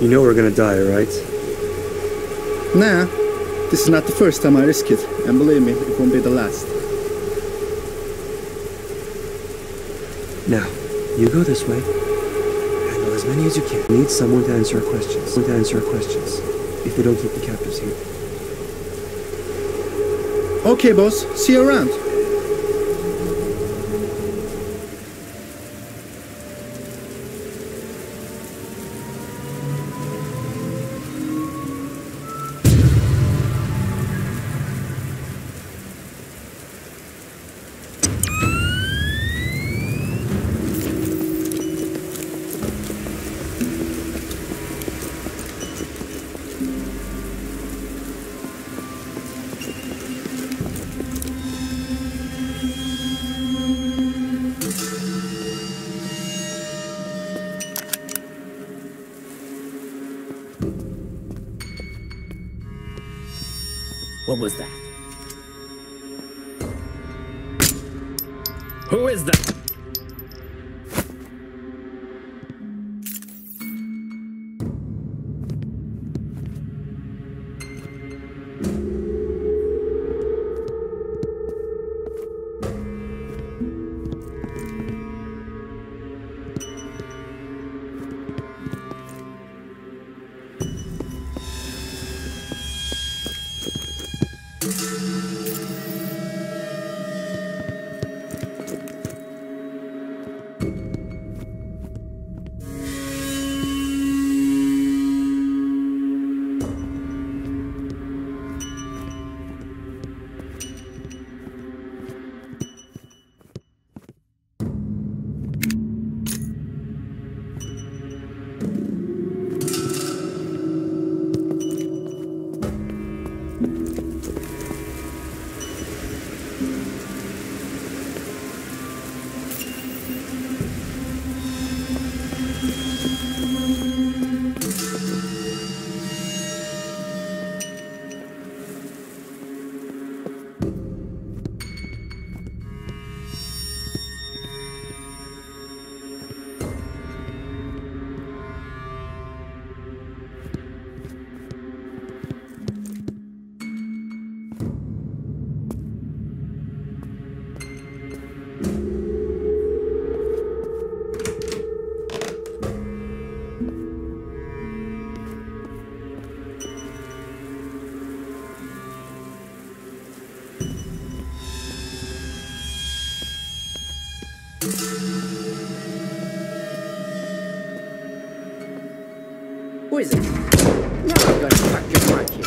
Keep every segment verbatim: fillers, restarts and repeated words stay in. You know we're gonna die, right? Nah. This is not the first time I risk it. And believe me, it won't be the last. Now, you go this way. Handle as many as you can. We need someone to answer our questions. Someone to answer our questions. If they don't keep the captives here. Okay, boss. See you around. What was that? Who is that? Who is it? No, I'm gonna fuck your mark here.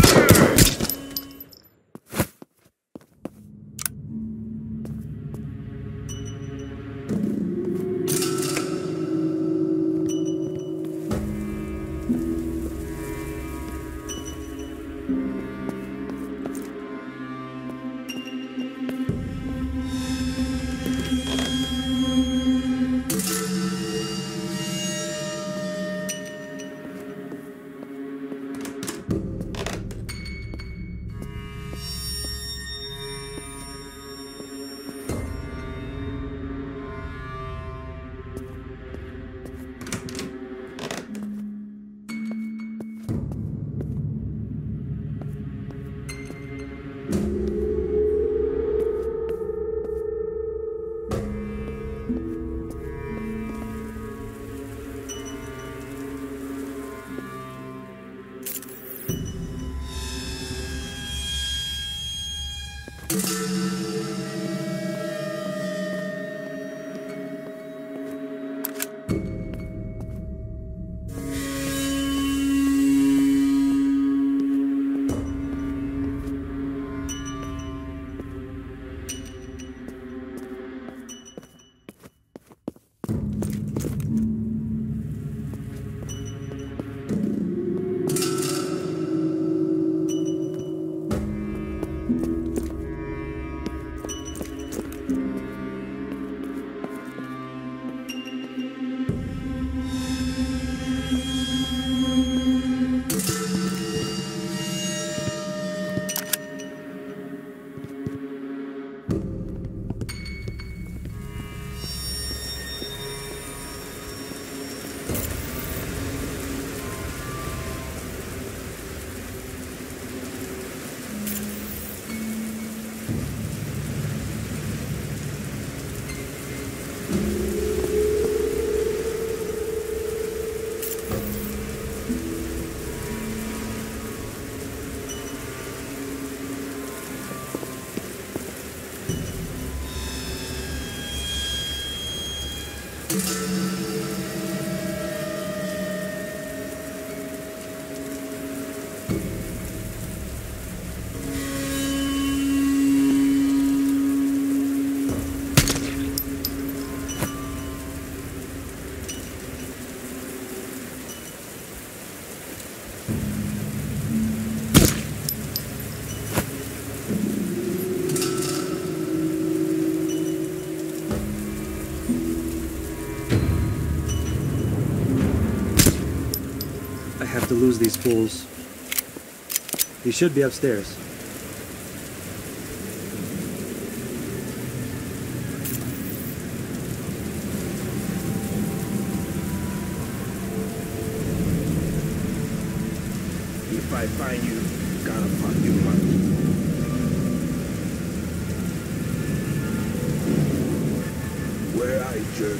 I have to lose these fools. He should be upstairs. If I find you, gotta fuck you up. Where are you, jerk?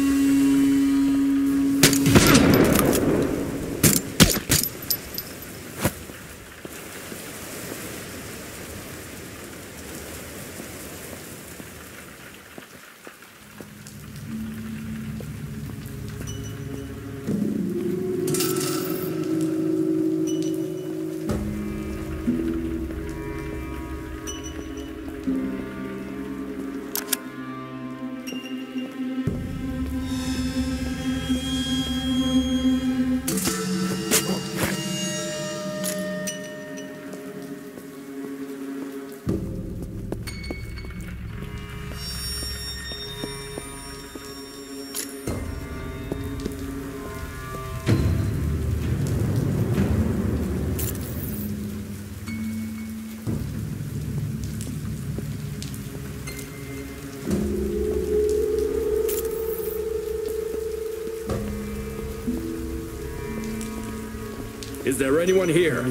Is there anyone here?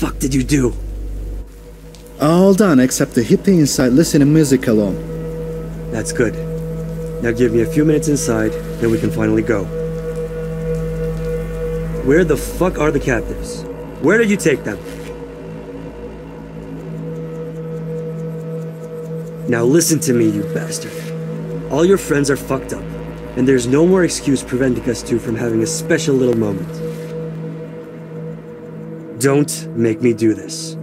fuck did you do? All done except the hippie inside listening to music alone. That's good. Now give me a few minutes inside, then we can finally go. Where the fuck are the captives? Where did you take them? Now listen to me, you bastard. All your friends are fucked up, and there's no more excuse preventing us two from having a special little moment. Don't make me do this.